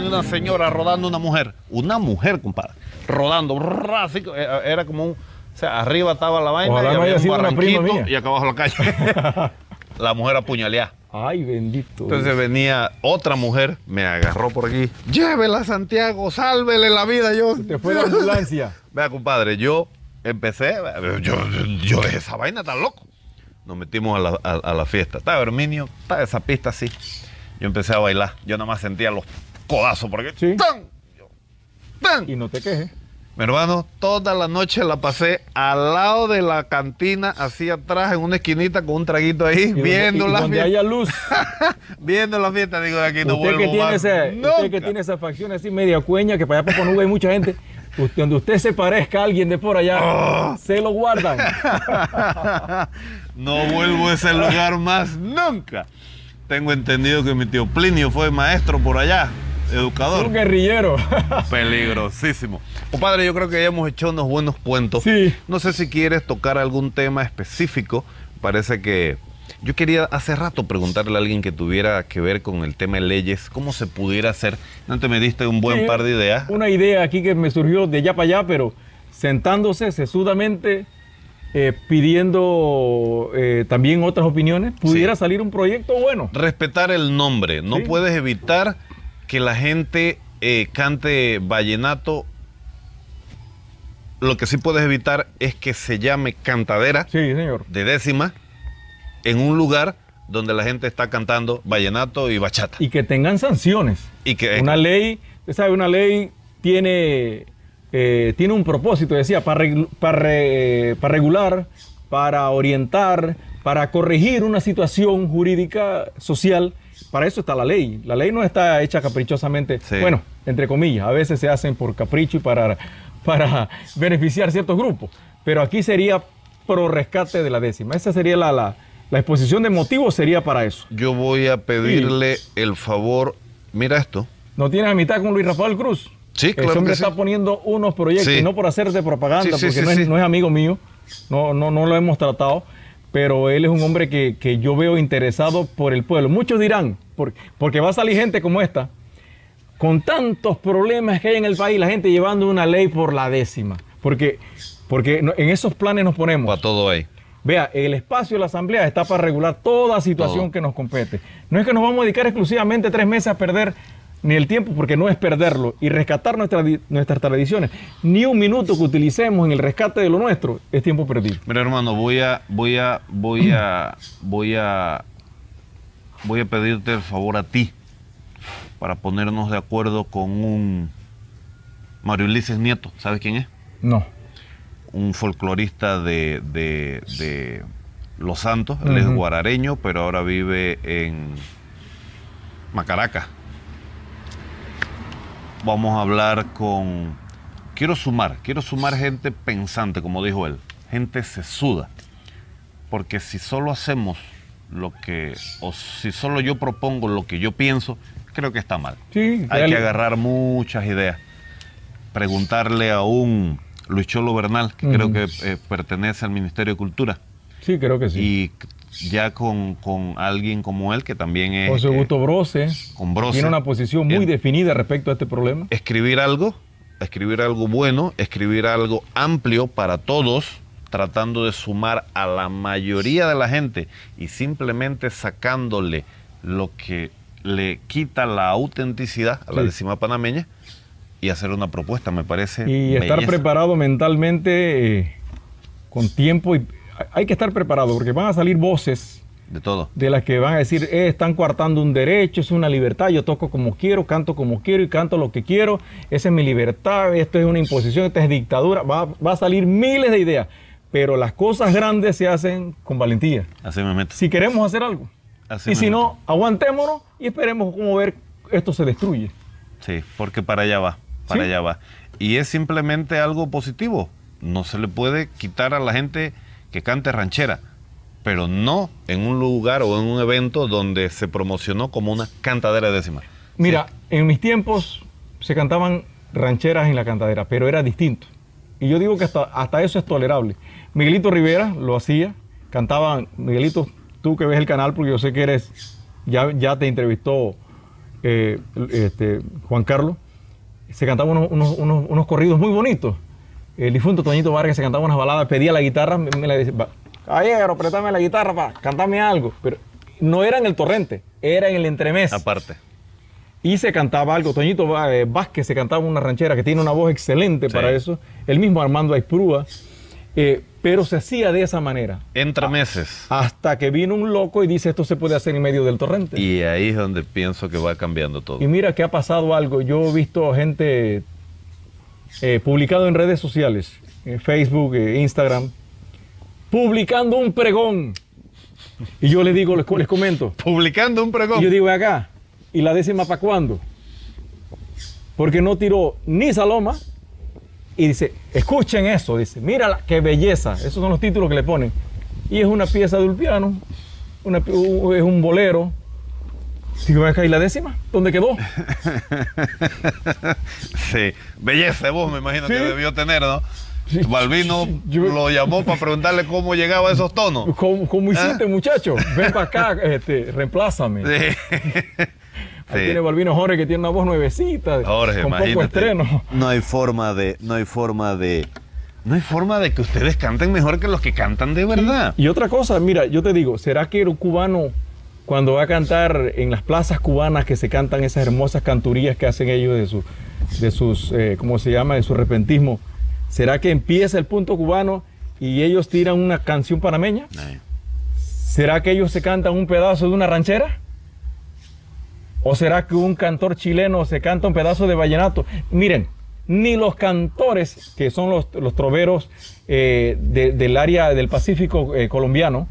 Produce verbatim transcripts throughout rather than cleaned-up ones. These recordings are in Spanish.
venía una señora rodando una mujer. Una mujer, compadre. Rodando. Brrr, así, era como un... O sea, arriba estaba la vaina y había un barranquito y acá abajo la calle. La mujer apuñaleada. Ay, bendito. Entonces Dios. Venía otra mujer, me agarró por aquí. Llévela, Santiago, sálvele la vida. Yo. Te fue la ambulancia. Vea, compadre, yo empecé, yo, yo dejé esa vaina tan loco. Nos metimos a la, a, a la fiesta. Estaba Herminio, estaba esa pista así. Yo empecé a bailar. Yo nada más sentía los codazos porque... Sí. ¡Tan! Yo, ¡tan! Y no te quejes. Mi hermano, toda la noche la pasé al lado de la cantina, así atrás, en una esquinita, con un traguito ahí, donde, viendo la donde fiesta. Haya luz. Viendo la fiesta, digo, de aquí no vuelvo que tiene ese, usted que tiene esa facción así, media cueña, que para allá por Nuga hay mucha gente, usted, donde usted se parezca a alguien de por allá, oh. Se lo guardan. No vuelvo a ese lugar más nunca. Tengo entendido que mi tío Plinio fue maestro por allá. Educador. Un guerrillero. Peligrosísimo. Compadre, yo creo que ya hemos hecho unos buenos cuentos. Sí. No sé si quieres tocar algún tema específico. Parece que... Yo quería hace rato preguntarle a alguien que tuviera que ver con el tema de leyes, cómo se pudiera hacer. Antes me diste un buen sí, par de ideas. Una idea aquí que me surgió de allá para allá, pero sentándose sesudamente, eh, pidiendo eh, también otras opiniones, pudiera sí. salir un proyecto bueno. Respetar el nombre. No sí. puedes evitar... que la gente eh, cante vallenato. Lo que sí puedes evitar es que se llame cantadera sí, señor. De décima en un lugar donde la gente está cantando vallenato y bachata. Y que tengan sanciones. Y que, una ley, usted sabe, una ley tiene, eh, tiene un propósito, decía, para, reg, para, re, para regular, para orientar, para corregir una situación jurídica, social. Para eso está la ley. La ley no está hecha caprichosamente, sí. bueno, entre comillas. A veces se hacen por capricho y para, para beneficiar ciertos grupos. Pero aquí sería pro rescate de la décima. Esa sería la, la, la exposición de motivos, sería para eso. Yo voy a pedirle sí. el favor. Mira esto. ¿No tienes amistad con Luis Rafael Cruz? Sí, claro. Ese hombre que sí. está poniendo unos proyectos, sí. no por hacerte propaganda, sí, sí, porque sí, no, es, sí. no es amigo mío, no, no, no lo hemos tratado. Pero él es un hombre que, que yo veo interesado por el pueblo. Muchos dirán, porque, porque va a salir gente como esta, con tantos problemas que hay en el país, la gente llevando una ley por la décima. Porque, porque en esos planes nos ponemos. Para todo ahí. Vea, el espacio de la Asamblea está para regular toda situación todo. Que nos compete. No es que nos vamos a dedicar exclusivamente tres meses a perder ni el tiempo, porque no es perderlo, y rescatar nuestra, nuestras tradiciones. Ni un minuto que utilicemos en el rescate de lo nuestro es tiempo perdido. Mira, hermano, voy a voy a voy a voy a voy a pedirte el favor a ti para ponernos de acuerdo con un Mario Ulises Nieto. ¿Sabes quién es? No. Un folclorista de, de, de Los Santos. Él uh-huh. es guarareño, pero ahora vive en Macaraca. Vamos a hablar con... Quiero sumar, quiero sumar gente pensante, como dijo él. Gente sesuda. Porque si solo hacemos lo que... O si solo yo propongo lo que yo pienso, creo que está mal. Sí, hay real. Que agarrar muchas ideas. Preguntarle a un Luis Cholo Bernal, que uh-huh. creo que eh, pertenece al Ministerio de Cultura. Sí, creo que sí. Y ya con, con alguien como él, que también es... José Augusto Broce, con Broce, tiene una posición muy él, definida respecto a este problema. Escribir algo, escribir algo bueno, escribir algo amplio para todos, tratando de sumar a la mayoría de la gente y simplemente sacándole lo que le quita la autenticidad a la sí. décima panameña y hacer una propuesta, me parece. Y belleza. Estar preparado mentalmente, eh, con tiempo y... Hay que estar preparado porque van a salir voces de todo, de las que van a decir, eh, están coartando un derecho, es una libertad, yo toco como quiero, canto como quiero y canto lo que quiero, esa es mi libertad, esto es una imposición, esta es dictadura, va, va a salir miles de ideas, pero las cosas grandes se hacen con valentía. Así me meto. Si queremos hacer algo. Así y si meto. No, aguantémonos y esperemos cómo ver esto se destruye. Sí, porque para allá va, para ¿Sí? allá va. Y es simplemente algo positivo, no se le puede quitar a la gente... que cante ranchera, pero no en un lugar o en un evento donde se promocionó como una cantadera décima. Mira, sí. en mis tiempos se cantaban rancheras en la cantadera, pero era distinto. Y yo digo que hasta, hasta eso es tolerable. Miguelito Rivera lo hacía, cantaban, Miguelito, tú que ves el canal, porque yo sé que eres, ya, ya te entrevistó eh, este, Juan Carlos, se cantaba unos, unos, unos, unos corridos muy bonitos. El difunto Toñito Vázquez se cantaba unas baladas, pedía la guitarra, me, me la decía, caballero, préstame la guitarra, pa, cántame algo. Pero no era en el torrente, era en el entremés. Aparte. Y se cantaba algo. Toñito Vázquez se cantaba una ranchera que tiene una voz excelente, sí, para eso. El mismo Armando Aizprúa. Eh, pero se hacía de esa manera. Entre meses. Hasta que vino un loco y dice, esto se puede hacer en medio del torrente. Y ahí es donde pienso que va cambiando todo. Y mira que ha pasado algo. Yo he visto gente eh, publicado en redes sociales, en Facebook, eh, Instagram, publicando un pregón. Y yo les digo, les, les comento. Publicando un pregón. Y yo digo, acá. ¿Y la décima para cuándo? Porque no tiró ni saloma. Y dice, escuchen eso. Dice, mira qué belleza. Esos son los títulos que le ponen. Y es una pieza de Ulpiano. Una, es un bolero. Digo, acá, ¿y la décima? ¿Dónde quedó? Sí. Belleza de voz, me imagino, sí, que debió tener, ¿no? Sí. Balbino yo, lo llamó para preguntarle cómo llegaba a esos tonos. ¿Cómo, cómo hiciste, ¿Ah? muchacho? Ven para acá, este, reemplázame. Sí. Ahí sí. Tiene Balbino Jorge, que tiene una voz nuevecita, Jorge, con poco estreno. No hay forma de, no hay forma de, no hay forma de que ustedes canten mejor que los que cantan de verdad. Y, y otra cosa, mira, yo te digo, ¿será que el cubano, cuando va a cantar en las plazas cubanas que se cantan esas hermosas canturías que hacen ellos de, su, de sus, eh, ¿cómo se llama?, de su repentismo, ¿será que empieza el punto cubano y ellos tiran una canción panameña? No. ¿Será que ellos se cantan un pedazo de una ranchera? ¿O será que un cantor chileno se canta un pedazo de vallenato? Miren, ni los cantores, que son los, los troveros eh, de, del área del Pacífico eh, colombiano,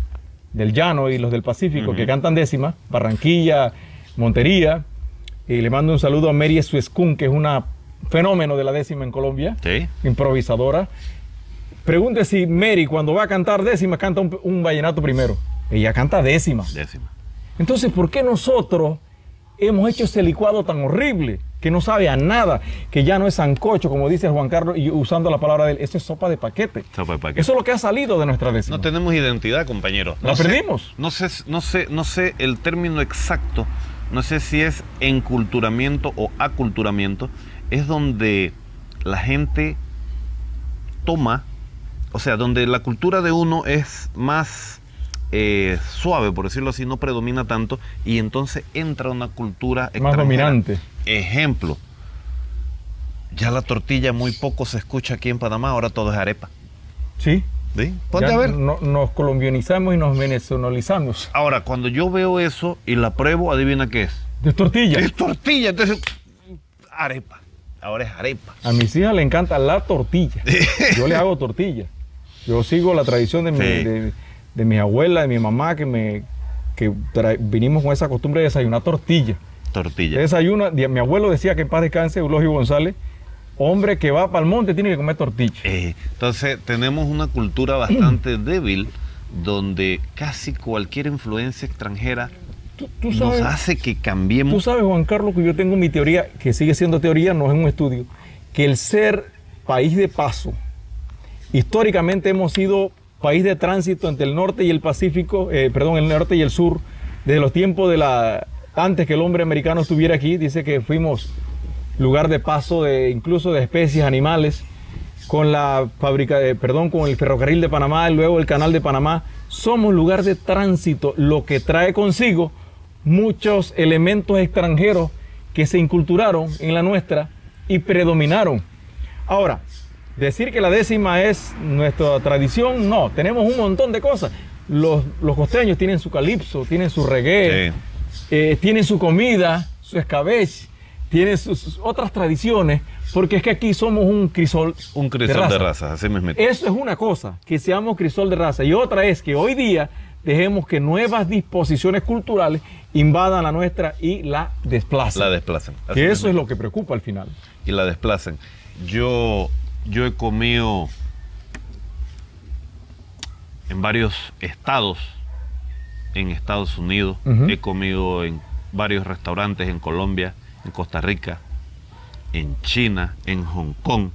del llano y los del Pacífico, uh-huh, que cantan décima, Barranquilla, Montería, y le mando un saludo a Mary Suescún, que es una fenómeno de la décima en Colombia, ¿sí?, improvisadora. Pregunte si Mary, cuando va a cantar décima, canta un, un vallenato primero. Ella canta décima. Décima. Entonces, ¿por qué nosotros hemos hecho ese licuado tan horrible que no sabe a nada, que ya no es sancocho, como dice Juan Carlos, y usando la palabra de él, eso es sopa de paquete? Sopa de paquete. Eso es lo que ha salido de nuestra décima. No tenemos identidad, compañeros. No, la sé, perdimos. No sé, no sé, no sé el término exacto, no sé si es enculturamiento o aculturamiento, es donde la gente toma, o sea, donde la cultura de uno es más... Eh, suave, por decirlo así, no predomina tanto, y entonces entra una cultura más dominante. Ejemplo, ya la tortilla muy poco se escucha aquí en Panamá, ahora todo es arepa. Sí. ¿Sí? Ponte a ver. No, nos colombianizamos y nos venezolanizamos. Ahora, cuando yo veo eso y la pruebo, adivina qué es. De tortilla. Es tortilla, entonces arepa. Ahora es arepa. A mis hijas le encanta la tortilla. Yo le hago tortilla. Yo sigo la tradición de mi... Sí. De, de mi abuela, de mi mamá, que me que vinimos con esa costumbre de desayunar tortilla. Tortilla. Desayuna, mi abuelo decía que en paz descanse, Eulogio González, hombre que va para el monte tiene que comer tortilla. Eh, entonces tenemos una cultura bastante débil donde casi cualquier influencia extranjera ¿Tú, tú sabes, nos hace que cambiemos. Tú sabes, Juan Carlos, que yo tengo mi teoría, que sigue siendo teoría, no es un estudio, que el ser país de paso, históricamente hemos sido... país de tránsito entre el norte y el Pacífico, eh, perdón, el norte y el sur, desde los tiempos de la... antes que el hombre americano estuviera aquí, dice que fuimos lugar de paso de incluso de especies animales, con la fábrica, eh, perdón, con el ferrocarril de Panamá, y luego el canal de Panamá, somos lugar de tránsito, lo que trae consigo muchos elementos extranjeros que se inculturaron en la nuestra y predominaron. Ahora, decir que la décima es nuestra tradición, no, tenemos un montón de cosas. Los, los costeños tienen su calipso, tienen su reggae, sí, eh, tienen su comida, su escabeche, tienen sus, sus otras tradiciones, porque es que aquí somos un crisol, un crisol de raza. De raza, así mismo. Eso es una cosa, que seamos crisol de raza, y otra es que hoy día dejemos que nuevas disposiciones culturales invadan la nuestra y la desplacen. La desplacen. Así que eso mismo es lo que preocupa al final. Y la desplacen. Yo... Yo he comido en varios estados, en Estados Unidos, uh-huh, he comido en varios restaurantes en Colombia, en Costa Rica, en China, en Hong Kong.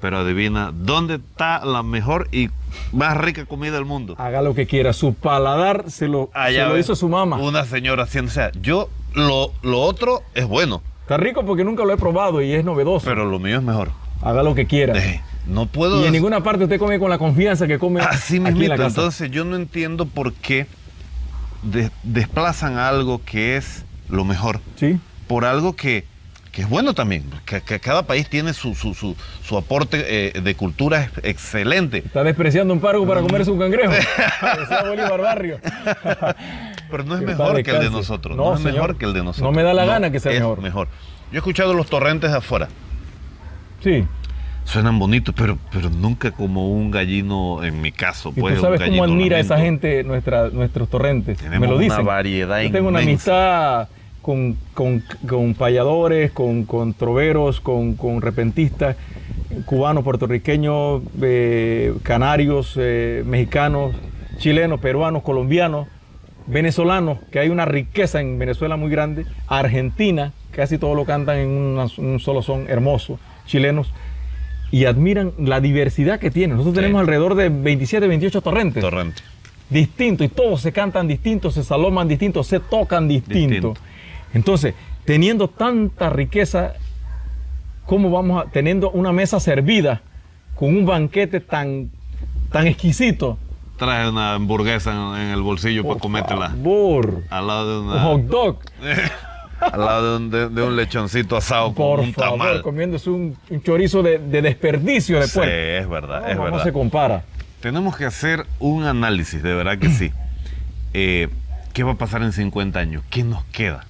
Pero adivina, ¿dónde está la mejor y más rica comida del mundo? Haga lo que quiera, su paladar se lo, se lo hizo su mamá. Una señora haciendo, o sea, yo lo, lo otro es bueno. Está rico porque nunca lo he probado y es novedoso. Pero lo mío es mejor. Haga lo que quiera. Eh, no puedo... Y en hacer... ninguna parte usted come con la confianza que come así mismo. En la casa. Entonces yo no entiendo por qué de, desplazan algo que es lo mejor. Sí. Por algo que, que es bueno también. Que, que cada país tiene su, su, su, su aporte eh, de cultura excelente. Está despreciando un pargo para comerse un cangrejo. Bolívar Barrio. Pero no es mejor que el de nosotros. No, no es señor, mejor que el de nosotros. No me da la no, gana que sea mejor. mejor. Yo he escuchado los torrentes de afuera. Sí. Suenan bonitos, pero, pero nunca como un gallino, en mi caso. Pues, ¿y tú sabes un cómo admira lamento? Esa gente nuestra, nuestros torrentes? Tenemos me lo dicen. Una variedad Yo tengo inmensa. Una amistad con, con, con payadores, con, con troveros, con, con repentistas, cubanos, puertorriqueños, eh, canarios, eh, mexicanos, chilenos, peruanos, colombianos, venezolanos, que hay una riqueza en Venezuela muy grande, Argentina, casi todos lo cantan en una, un solo son, hermoso, chilenos, y admiran la diversidad que tienen. Nosotros sí. tenemos alrededor de veintisiete, veintiocho torrentes. Torrente. Distintos, y todos se cantan distintos, se saloman distintos, se tocan distintos. Distinto. Entonces, teniendo tanta riqueza, ¿cómo vamos a...? Teniendo una mesa servida con un banquete tan, tan exquisito. Trae una hamburguesa en, en el bolsillo por para comértela. Favor. Al lado de una... Un hot dog. Al lado de un, de, de un lechoncito asado por con un favor, tamal. Comiéndose un, un chorizo de, de desperdicio de puerco. Sí, es verdad, no, es no, verdad. No se compara. Tenemos que hacer un análisis, de verdad que sí. Eh, ¿Qué va a pasar en cincuenta años? ¿Qué nos queda?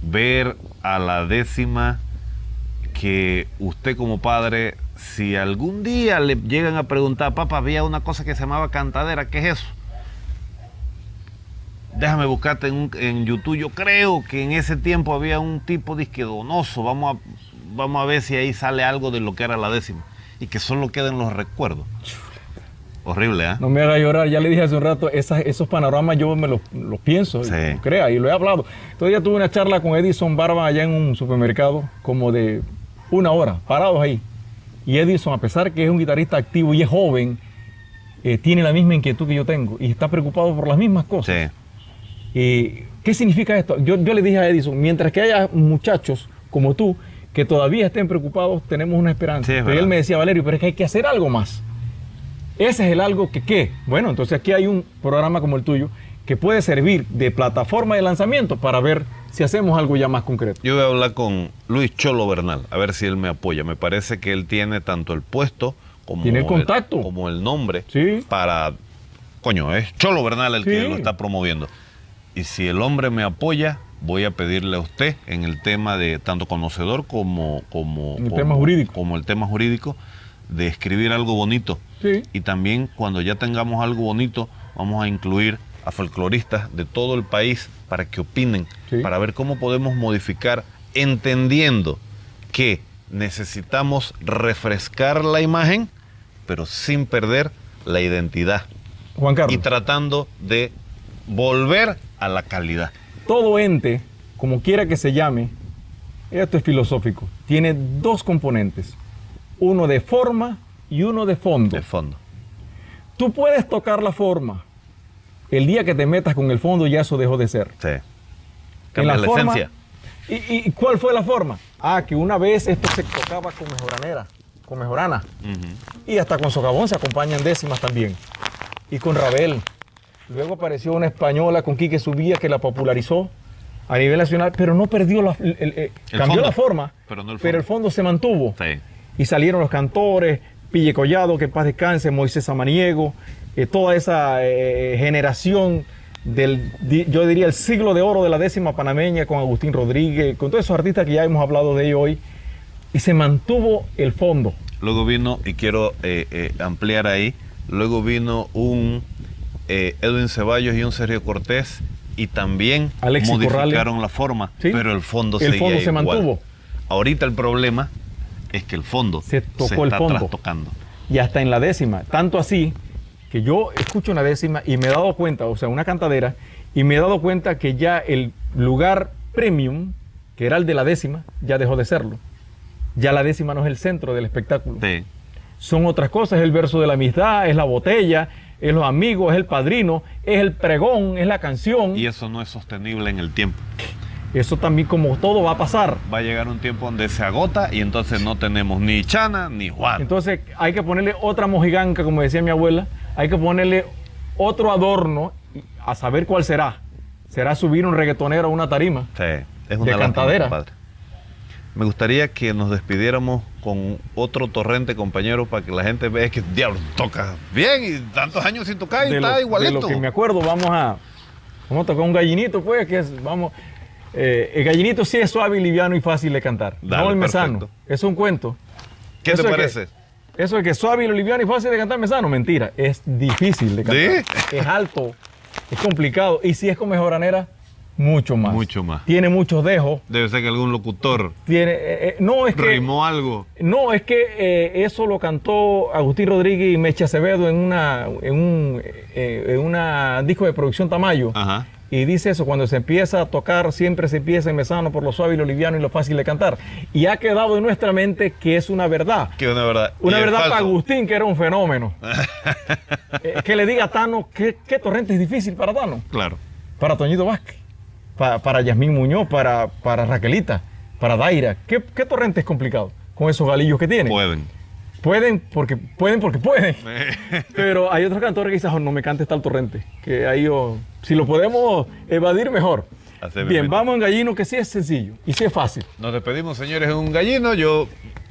Ver a la décima que usted como padre, si algún día le llegan a preguntar, papá, había una cosa que se llamaba cantadera, ¿qué es eso? Déjame buscarte en, un, en YouTube. Yo creo que en ese tiempo había un tipo disque donoso. Vamos a, vamos a ver si ahí sale algo de lo que era la décima. Y que solo queden los recuerdos. Horrible, ¿eh? No me haga llorar. Ya le dije hace un rato, esas, esos panoramas yo me los, los pienso. Sí. Y, crea, y lo he hablado. Todavía tuve una charla con Edison Barba allá en un supermercado, como de una hora, parados ahí. Y Edison, a pesar que es un guitarrista activo y es joven, eh, tiene la misma inquietud que yo tengo. Y está preocupado por las mismas cosas. Sí. Eh, ¿Qué significa esto? Yo, yo le dije a Edison, mientras que haya muchachos como tú que todavía estén preocupados, tenemos una esperanza. Sí, es pero él me decía, Valerio, pero es que hay que hacer algo más. Ese es el algo que qué. Bueno, entonces aquí hay un programa como el tuyo que puede servir de plataforma de lanzamiento para ver si hacemos algo ya más concreto. Yo voy a hablar con Luis Cholo Bernal, a ver si él me apoya. Me parece que él tiene tanto el puesto como, ¿tiene el, contacto? El, como el nombre ¿sí? para... Coño, es Cholo Bernal el sí. que lo está promoviendo. Y si el hombre me apoya, voy a pedirle a usted en el tema de tanto conocedor como, como, el, como, tema jurídico. como el tema jurídico de escribir algo bonito. Sí. Y también cuando ya tengamos algo bonito, vamos a incluir a folcloristas de todo el país para que opinen, sí. para ver cómo podemos modificar, entendiendo que necesitamos refrescar la imagen, pero sin perder la identidad. Juan Carlos. Y tratando de volver a la calidad. Todo ente, como quiera que se llame, esto es filosófico, tiene dos componentes, uno de forma y uno de fondo. De fondo. Tú puedes tocar la forma, el día que te metas con el fondo ya eso dejó de ser. Sí. Cambia la, la forma, esencia. ¿Y, y cuál fue la forma? Ah, que una vez esto se tocaba con mejoranera, con mejorana, uh-huh. y hasta con socavón se acompañan décimas también, y con rabel. Luego apareció una española con Quique Subía que la popularizó a nivel nacional, pero no perdió la... El, el, el cambió fondo, la forma, pero, no el pero el fondo se mantuvo. Sí. Y salieron los cantores, Pille Collado, que en paz descanse, Moisés Samaniego, eh, toda esa eh, generación del, yo diría, el siglo de oro de la décima panameña, con Agustín Rodríguez, con todos esos artistas que ya hemos hablado de ellos hoy, y se mantuvo el fondo. Luego vino, y quiero eh, eh, ampliar ahí, luego vino un... Eh, Edwin Ceballos y un Sergio Cortés y también Alexis modificaron Corrales. La forma, ¿sí? pero el fondo, el seguía fondo se igual. Mantuvo. Ahorita el problema es que el fondo se, tocó se el está fondo. trastocando. Y hasta en la décima, tanto así que yo escucho una décima y me he dado cuenta, o sea, una cantadera, y me he dado cuenta que ya el lugar premium, que era el de la décima, ya dejó de serlo. Ya la décima no es el centro del espectáculo. Sí. Son otras cosas, es el verso de la amistad, es la botella, es los amigos, es el padrino, es el pregón, es la canción. Y eso no es sostenible en el tiempo. Eso también, como todo, va a pasar. Va a llegar un tiempo donde se agota y entonces no tenemos ni Chana ni Juan. Entonces hay que ponerle otra mojiganca, como decía mi abuela. Hay que ponerle otro adorno, a saber cuál será. Será subir un reggaetonero a una tarima. Sí, es una de cantadera. Padre. Me gustaría que nos despidiéramos con otro torrente, compañero, para que la gente vea que, diablo, tocas bien y tantos años sin tocar y está igualito. De lo que me acuerdo, vamos a, vamos a tocar un gallinito, pues, que es, vamos... Eh, el gallinito sí es suave, liviano y fácil de cantar. Dale, no el mesano. Perfecto. Es un cuento. ¿Qué eso te parece? Que, eso de que suave, liviano y fácil de cantar mesano, mentira. Es difícil de cantar. ¿Sí? Es alto, es complicado. Y si es con mejoranera, mucho más. Mucho más. Tiene muchos dejos. Debe ser que algún locutor tiene, eh, no, es que, rimó algo. No, es que eh, eso lo cantó Agustín Rodríguez y Meche Acevedo en una, en un eh, en una disco de producción Tamayo. Ajá. Y dice eso, cuando se empieza a tocar, siempre se empieza en mesano por lo suave y lo liviano y lo fácil de cantar. Y ha quedado en nuestra mente que es una verdad. Que una verdad. Una verdad para Agustín, que era un fenómeno. eh, que le diga a Tano, ¿qué, qué torrente es difícil para Tano? Claro. Para Toñito Vázquez, para, para Yasmín Muñoz, para, para Raquelita, para Daira. ¿Qué, qué torrente es complicado con esos galillos que tienen? Pueden. Pueden porque pueden, porque pueden. Pero hay otros cantores que dicen, oh, no me cantes tal torrente. Que ahí, oh, si lo podemos evadir, mejor. Hacemos bien, bien, vamos en gallino, que sí es sencillo y sí es fácil. Nos despedimos, señores, en un gallino. Yo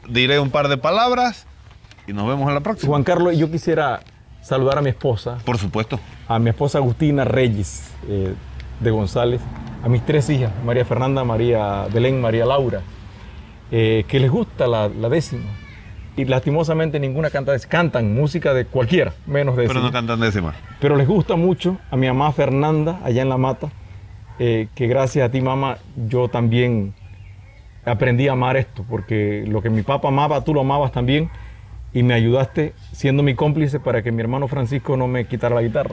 diré un par de palabras y nos vemos en la próxima. Juan Carlos, yo quisiera saludar a mi esposa. Por supuesto. A mi esposa Agustina Reyes eh, de González. A mis tres hijas, María Fernanda, María Belén, María Laura, eh, que les gusta la, la décima. Y lastimosamente ninguna canta, cantan música de cualquiera, menos décima. Pero no cantan décima. Pero les gusta mucho a mi mamá Fernanda, allá en La Mata, eh, que gracias a ti, mamá, yo también aprendí a amar esto, porque lo que mi papá amaba, tú lo amabas también, y me ayudaste siendo mi cómplice para que mi hermano Francisco no me quitara la guitarra.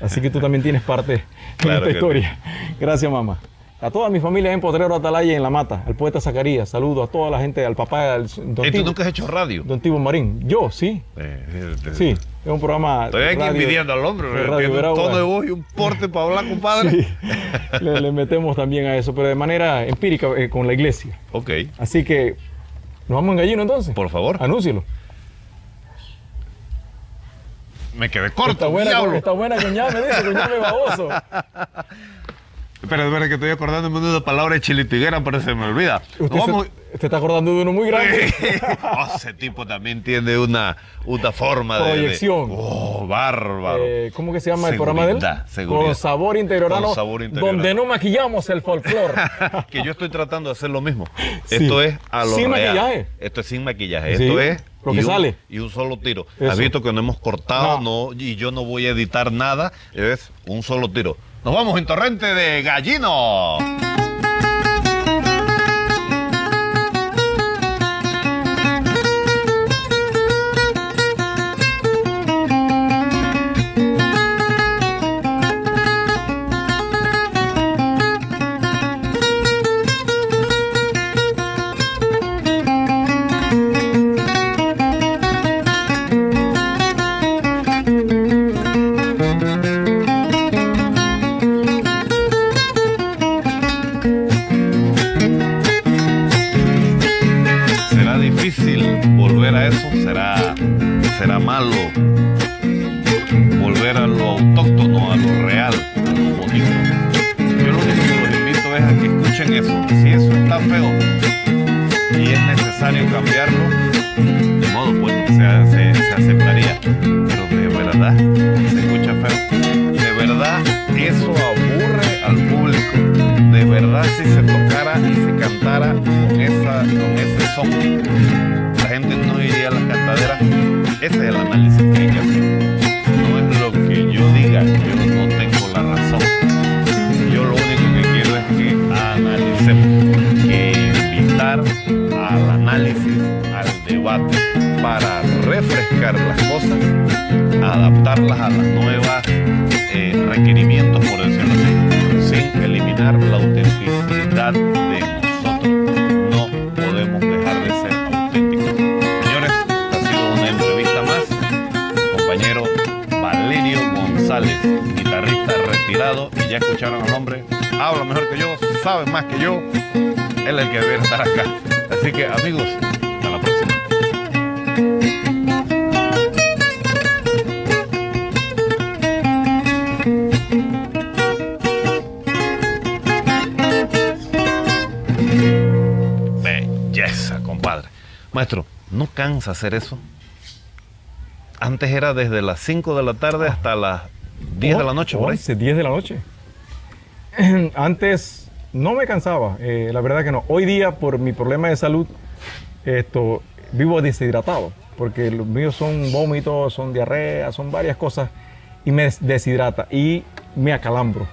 Así que tú también tienes parte en claro esta historia. Sí. Gracias, mamá. A toda mi familia en Potrero, Atalaya y en La Mata, al poeta Zacarías, saludo a toda la gente, al papá, al don ¿Y tú Tibo, nunca has hecho radio? Don Tibo Marín. Yo, sí. Eh, eh, eh, sí, es un programa... Estoy aquí envidiando al hombre, un tono de voz y un porte para hablar, compadre. Sí. le, le metemos también a eso, pero de manera empírica, eh, con la iglesia. Ok. Así que, ¿nos vamos en gallino entonces? Por favor. Anúncielo. Me quedé corto, está buena, con, está buena, coñada, me dice, coñada, me baboso. Pero es verdad que estoy acordándome de una palabra de chilitiguera, pero se me olvida. Usted vamos... se, se está acordando de uno muy grande. Oh, ese tipo también tiene una, una forma de... proyección. De... Oh, bárbaro. Eh, ¿Cómo que se llama seguridad, el programa de él? Seguridad. Con sabor interiorano, Con sabor interiorano. Donde no maquillamos el folclore. Que yo estoy tratando de hacer lo mismo. Sí. Esto es a lo sin real. Maquillaje. Esto es sin maquillaje. Sí. Esto es... lo que y sale. Un, y un solo tiro. Eso. Has visto que no hemos cortado no. No, y yo no voy a editar nada. Es un solo tiro. Nos vamos en torrente de gallino. Valerio González, guitarrista retirado, y ya escucharon el nombre habla mejor que yo, sabe más que yo, él es el que debería estar acá. Así que, amigos, hasta la próxima. Maestro, ¿no cansa hacer eso? Antes era desde las cinco de la tarde hasta las diez oh, de la noche. ¿Por once, ahí? diez de la noche. Antes no me cansaba, eh, la verdad que no. Hoy día, por mi problema de salud, esto, vivo deshidratado, porque los míos son vómitos, son diarrea, son varias cosas, y me deshidrata, y me acalambro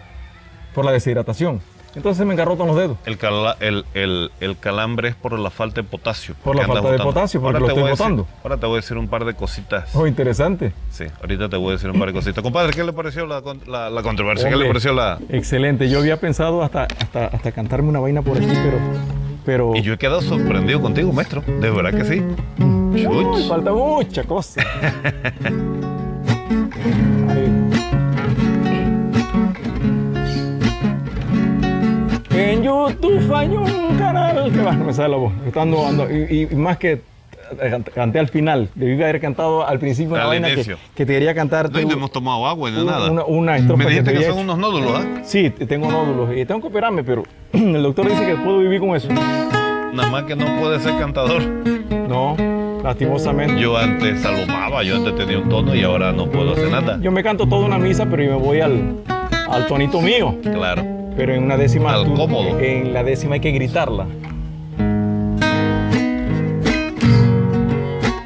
por la deshidratación. Entonces me engarrotan los dedos. El, cala, el, el, el calambre es por la falta de potasio. Por la falta botando. de potasio, porque ahora lo estoy botando. Decir, ahora te voy a decir un par de cositas. Oh, interesante. Sí, ahorita te voy a decir un par de cositas. Compadre, ¿qué le pareció la, la, la controversia? Hombre, ¿qué le pareció la...? Excelente. Yo había pensado hasta, hasta, hasta cantarme una vaina por aquí, pero, pero... Y yo he quedado sorprendido contigo, maestro. De verdad que sí. Uy, falta mucha cosa. En YouTube falló un canal. ¿Qué va? No me sale la voz. Estando, ando, y, y más que canté al final. Debí haber cantado al principio una vaina que, que te quería cantar. No, tú, y no hemos tomado agua ni nada. Una, una estrofa. Me dijiste que, que son unos nódulos, ¿ah? ¿eh? Sí, tengo nódulos. Y tengo que operarme, pero el doctor dice que puedo vivir con eso. Nada más que no puede ser cantador. No, lastimosamente. Yo antes salomaba, yo antes tenía un tono y ahora no puedo hacer nada. Yo me canto toda una misa, pero yo me voy al, al tonito mío. Claro. Pero en una décima, al cómodo. En la décima hay que gritarla.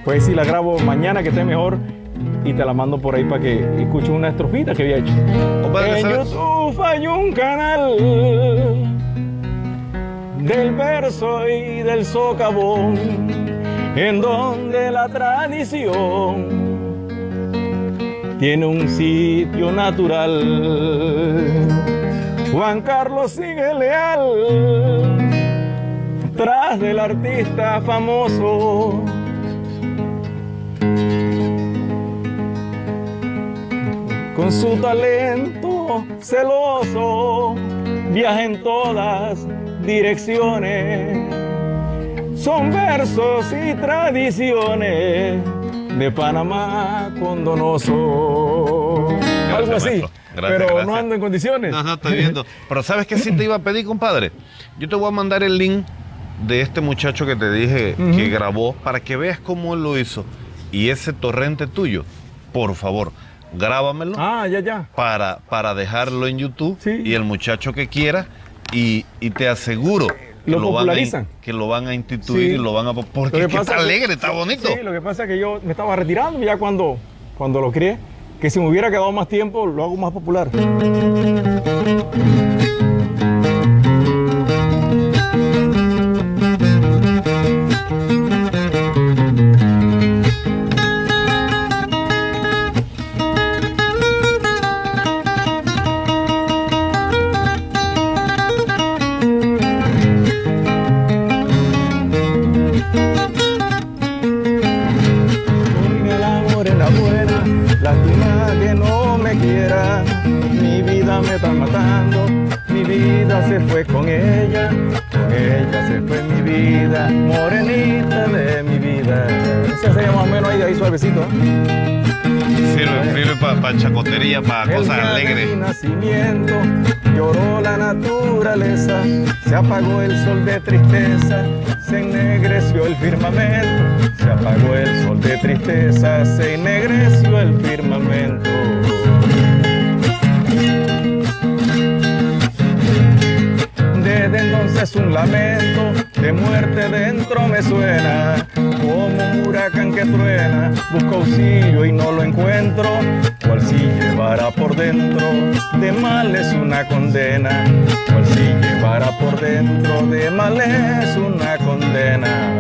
Pues si la grabo mañana que esté mejor y te la mando por ahí para que escuches una estrofita que había hecho. Compadre, en YouTube falló un canal del verso y del socavón, en donde la tradición tiene un sitio natural. Juan Carlos sigue leal tras del artista famoso. Con su talento celoso viaja en todas direcciones. Son versos y tradiciones de Panamá condonoso. Algo así. Gracias, pero gracias. No ando en condiciones. No, no, estoy viendo. Pero ¿sabes qué sí te iba a pedir, compadre? Yo te voy a mandar el link de este muchacho que te dije uh-huh. que grabó para que veas cómo él lo hizo. Y ese torrente tuyo, por favor, grábamelo. Ah, ya, ya. Para, para dejarlo en YouTube sí. y el muchacho que quiera. Y, y te aseguro que lo, lo popularizan. Van a, que lo van a instituir sí. y lo van a... Porque es que está alegre, que, está bonito. Sí, lo que pasa es que yo me estaba retirando ya cuando, cuando lo crié. Que si me hubiera quedado más tiempo, lo hago más popular. Para chacotería, para cosas alegres. El nacimiento lloró la naturaleza, se apagó el sol de tristeza, se ennegreció el firmamento, se apagó el sol de tristeza, se ennegreció el firmamento. Desde entonces un lamento de muerte dentro me suena, como un huracán que truena, busco auxilio y no lo encuentro, cual si llevara por dentro, de mal es una condena, cual si llevara por dentro, de mal es una condena.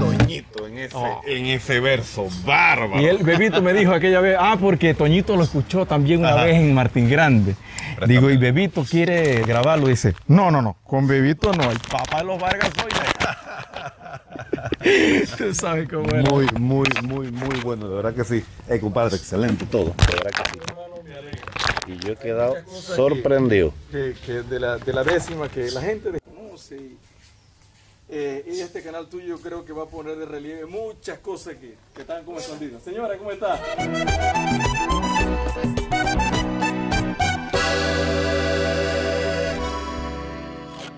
Toñito en ese, oh. en ese verso, bárbaro. Y el Bebito me dijo aquella vez, ah, porque Toñito lo escuchó también una Ajá. vez en Martín Grande. Préstame. Digo, y Bebito quiere grabarlo, dice, no, no, no, con Bebito no, el papá de los Vargas soy yo. Tú sabes cómo era. Muy, muy, muy, muy bueno, de verdad que sí. Hey, compadre, excelente todo, de verdad que sí. Y yo he quedado sorprendido. Que, que de, la, de la décima que la gente desconoce. Y, eh, y este canal tuyo creo que va a poner de relieve muchas cosas que, que están como escondidas. Señora, ¿cómo está?